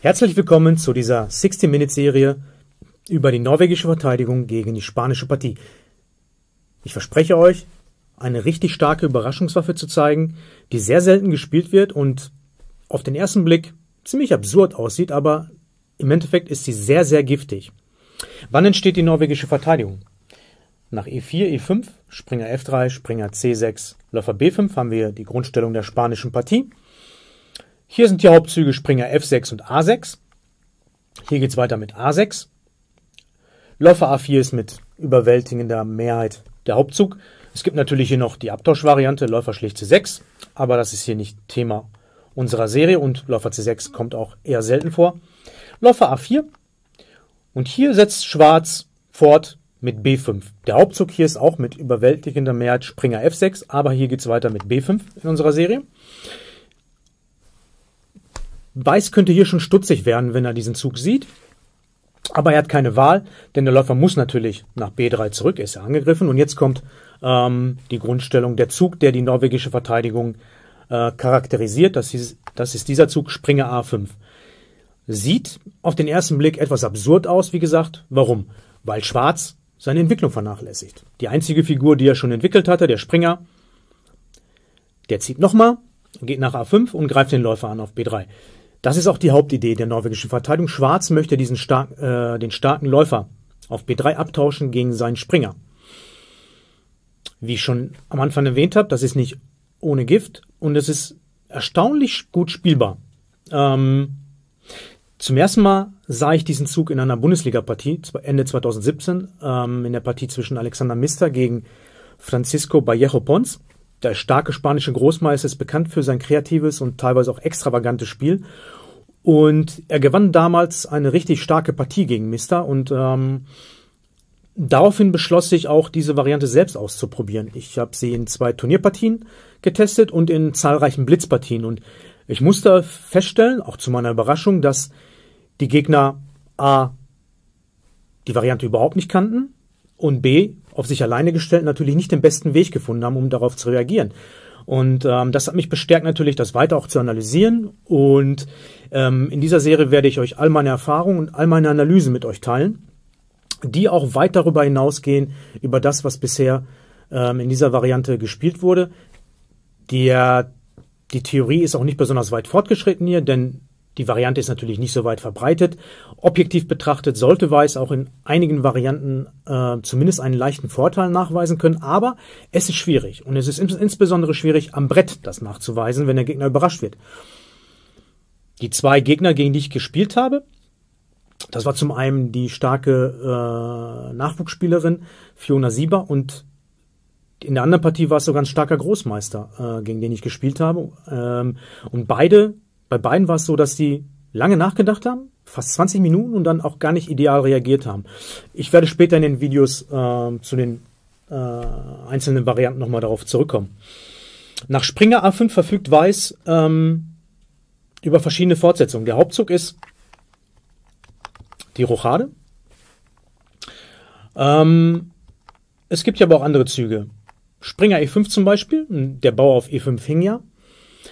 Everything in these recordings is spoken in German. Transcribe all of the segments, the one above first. Herzlich willkommen zu dieser 60-Minute-Serie über die norwegische Verteidigung gegen die spanische Partie. Ich verspreche euch, eine richtig starke Überraschungswaffe zu zeigen, die sehr selten gespielt wird und auf den ersten Blick ziemlich absurd aussieht, aber im Endeffekt ist sie sehr, sehr giftig. Wann entsteht die norwegische Verteidigung? Nach E4, E5, Springer F3, Springer C6, Läufer B5 haben wir die Grundstellung der spanischen Partie. Hier sind die Hauptzüge Springer F6 und A6. Hier geht es weiter mit A6. Läufer A4 ist mit überwältigender Mehrheit der Hauptzug. Es gibt natürlich hier noch die Abtauschvariante, Läufer schlägt C6, aber das ist hier nicht Thema unserer Serie und Läufer C6 kommt auch eher selten vor. Läufer A4 und hier setzt Schwarz fort mit B5. Der Hauptzug hier ist auch mit überwältigender Mehrheit Springer F6, aber hier geht es weiter mit B5 in unserer Serie. Weiß könnte hier schon stutzig werden, wenn er diesen Zug sieht. Aber er hat keine Wahl, denn der Läufer muss natürlich nach B3 zurück, ist er angegriffen. Und jetzt kommt die Grundstellung, der Zug, der die norwegische Verteidigung charakterisiert. Das ist dieser Zug Springer A5. Sieht auf den ersten Blick etwas absurd aus, wie gesagt. Warum? Weil Schwarz seine Entwicklung vernachlässigt. Die einzige Figur, die er schon entwickelt hatte, der Springer, der zieht nochmal, geht nach A5 und greift den Läufer an auf B3. Das ist auch die Hauptidee der norwegischen Verteidigung. Schwarz möchte diesen den starken Läufer auf B3 abtauschen gegen seinen Springer. Wie ich schon am Anfang erwähnt habe, das ist nicht ohne Gift und es ist erstaunlich gut spielbar. Zum ersten Mal sah ich diesen Zug in einer Bundesliga-Partie, Ende 2017, in der Partie zwischen Alexander Mista gegen Francisco Vallejo Pons. Der starke spanische Großmeister ist bekannt für sein kreatives und teilweise auch extravagantes Spiel. Und er gewann damals eine richtig starke Partie gegen Mista. Und daraufhin beschloss ich auch, diese Variante selbst auszuprobieren. Ich habe sie in 2 Turnierpartien getestet und in zahlreichen Blitzpartien. Und ich musste feststellen, auch zu meiner Überraschung, dass die Gegner A, die Variante überhaupt nicht kannten und B, auf sich alleine gestellt, natürlich nicht den besten Weg gefunden haben, um darauf zu reagieren. Und das hat mich bestärkt natürlich, das weiter auch zu analysieren. Und in dieser Serie werde ich euch all meine Erfahrungen und all meine Analysen mit euch teilen, die auch weit darüber hinausgehen, über das, was bisher in dieser Variante gespielt wurde. Die Theorie ist auch nicht besonders weit fortgeschritten hier, denn die Variante ist natürlich nicht so weit verbreitet. Objektiv betrachtet sollte Weiß auch in einigen Varianten zumindest einen leichten Vorteil nachweisen können, aber es ist schwierig. Und es ist insbesondere schwierig, am Brett das nachzuweisen, wenn der Gegner überrascht wird. Die 2 Gegner, gegen die ich gespielt habe, das war zum einen die starke Nachwuchsspielerin Fiona Sieber und in der anderen Partie war es sogar ein starker Großmeister, gegen den ich gespielt habe. Und bei beiden war es so, dass die lange nachgedacht haben, fast 20 Minuten und dann auch gar nicht ideal reagiert haben. Ich werde später in den Videos zu den einzelnen Varianten nochmal darauf zurückkommen. Nach Springer A5 verfügt Weiß über verschiedene Fortsetzungen. Der Hauptzug ist die Rochade. Es gibt ja aber auch andere Züge. Springer E5 zum Beispiel, der Bauer auf E5 hing ja.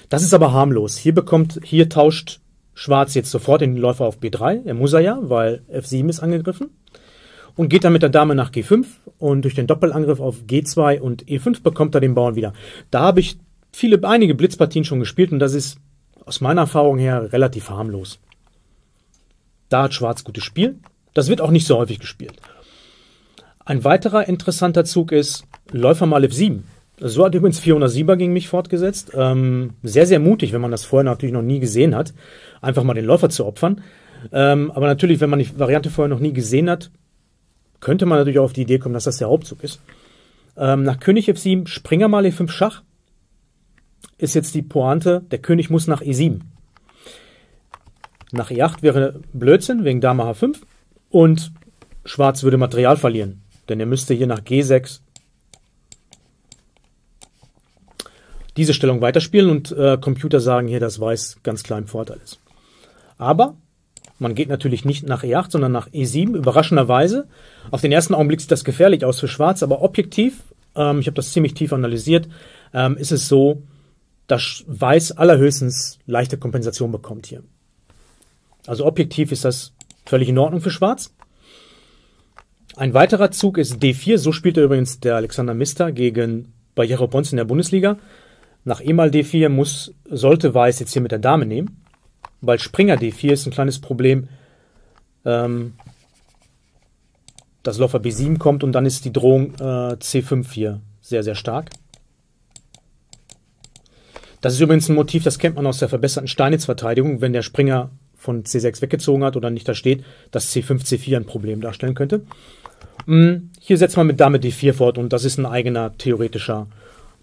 Das ist aber harmlos. Hier tauscht Schwarz jetzt sofort den Läufer auf B3. Er muss er ja, weil F7 ist angegriffen. Und geht dann mit der Dame nach G5. Und durch den Doppelangriff auf G2 und E5 bekommt er den Bauern wieder. Da habe ich einige Blitzpartien schon gespielt. Und das ist aus meiner Erfahrung her relativ harmlos. Da hat Schwarz gutes Spiel. Das wird auch nicht so häufig gespielt. Ein weiterer interessanter Zug ist Läufer mal F7. So hat übrigens Fiona Sieber gegen mich fortgesetzt. Sehr, sehr mutig, wenn man das vorher natürlich noch nie gesehen hat, einfach mal den Läufer zu opfern. Aber natürlich, wenn man die Variante vorher noch nie gesehen hat, könnte man natürlich auch auf die Idee kommen, dass das der Hauptzug ist. Nach König F7, Springer mal E5 Schach ist jetzt die Pointe, der König muss nach E7. Nach E8 wäre Blödsinn, wegen Dame H5. Und Schwarz würde Material verlieren, denn er müsste hier nach G6 diese Stellung weiterspielen und Computer sagen hier, dass Weiß ganz klar im Vorteil ist. Aber man geht natürlich nicht nach E8, sondern nach E7, überraschenderweise. Auf den ersten Augenblick sieht das gefährlich aus für Schwarz, aber objektiv, ich habe das ziemlich tief analysiert, ist es so, dass Weiß allerhöchstens leichte Kompensation bekommt hier. Also objektiv ist das völlig in Ordnung für Schwarz. Ein weiterer Zug ist D4. So spielte übrigens der Alexander Mista gegen Vallejo Pons in der Bundesliga. Nach E-mal D4 sollte Weiß jetzt hier mit der Dame nehmen. Weil Springer D4 ist ein kleines Problem. Dass Läufer B7 kommt und dann ist die Drohung C5 hier sehr, sehr stark. Das ist übrigens ein Motiv, das kennt man aus der verbesserten Steinitzverteidigung, wenn der Springer von C6 weggezogen hat oder nicht da steht, dass C5, C4 ein Problem darstellen könnte. Hier setzt man mit Dame D4 fort und das ist ein eigener theoretischer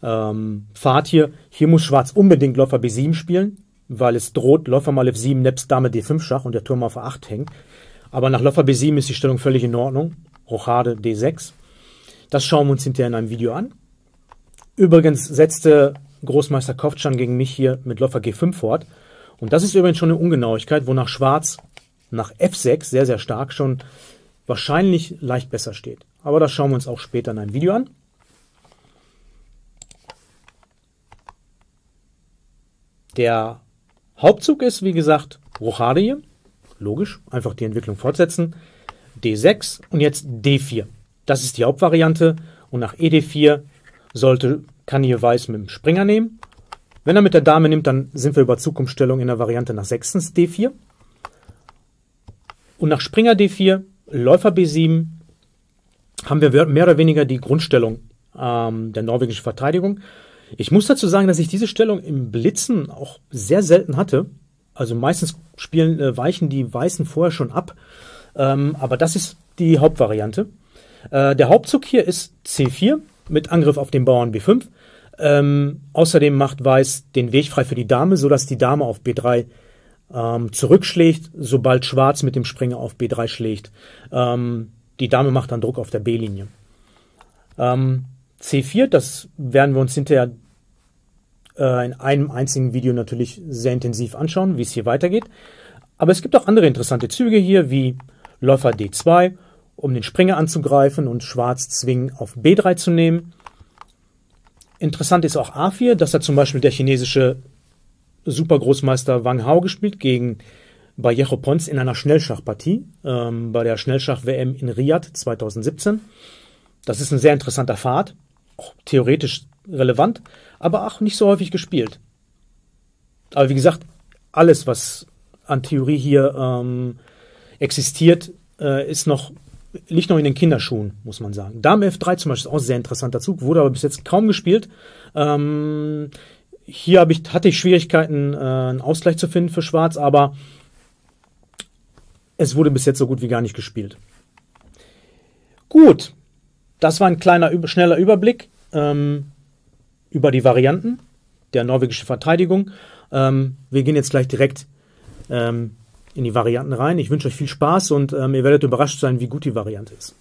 Pfad hier. Hier muss Schwarz unbedingt Läufer B7 spielen, weil es droht Läufer mal F7, nebst Dame D5 Schach und der Turm auf A8 hängt. Aber nach Läufer B7 ist die Stellung völlig in Ordnung. Rochade D6. Das schauen wir uns hinterher in einem Video an. Übrigens setzte Großmeister Kovcan gegen mich hier mit Läufer G5 fort. Und das ist übrigens schon eine Ungenauigkeit, wonach Schwarz nach F6 sehr, sehr stark schon wahrscheinlich leicht besser steht. Aber das schauen wir uns auch später in einem Video an. Der Hauptzug ist, wie gesagt, Rochade hier. Logisch, einfach die Entwicklung fortsetzen. D6 und jetzt D4. Das ist die Hauptvariante. Und nach ED4 kann hier Weiß mit dem Springer nehmen. Wenn er mit der Dame nimmt, dann sind wir über Zukunftsstellung in der Variante nach 6. D4. Und nach Springer D4, Läufer B7, haben wir mehr oder weniger die Grundstellung der norwegischen Verteidigung. Ich muss dazu sagen, dass ich diese Stellung im Blitzen auch sehr selten hatte. Also meistens weichen die Weißen vorher schon ab. Aber das ist die Hauptvariante. Der Hauptzug hier ist C4 mit Angriff auf den Bauern B5. Außerdem macht Weiß den Weg frei für die Dame, sodass die Dame auf B3 zurückschlägt, sobald Schwarz mit dem Springer auf B3 schlägt. Die Dame macht dann Druck auf der B-Linie. C4, das werden wir uns hinterher in einem einzigen Video natürlich sehr intensiv anschauen, wie es hier weitergeht. Aber es gibt auch andere interessante Züge hier, wie Läufer D2, um den Springer anzugreifen und Schwarz zwingen, auf B3 zu nehmen. Interessant ist auch A4, das hat zum Beispiel der chinesische Supergroßmeister Wang Hao gespielt gegen Vallejo Pons in einer Schnellschachpartie bei der Schnellschach-WM in Riyadh 2017. Das ist ein sehr interessanter Pfad, auch theoretisch relevant, aber auch nicht so häufig gespielt. Aber wie gesagt, alles, was an Theorie hier existiert, liegt noch in den Kinderschuhen, muss man sagen. Dame F3 zum Beispiel ist auch ein sehr interessanter Zug, wurde aber bis jetzt kaum gespielt. Hier hatte ich Schwierigkeiten, einen Ausgleich zu finden für Schwarz, aber es wurde bis jetzt so gut wie gar nicht gespielt. Gut, das war ein kleiner, schneller Überblick über die Varianten der norwegischen Verteidigung. Wir gehen jetzt gleich direkt in die Varianten rein. Ich wünsche euch viel Spaß und ihr werdet überrascht sein, wie gut die Variante ist.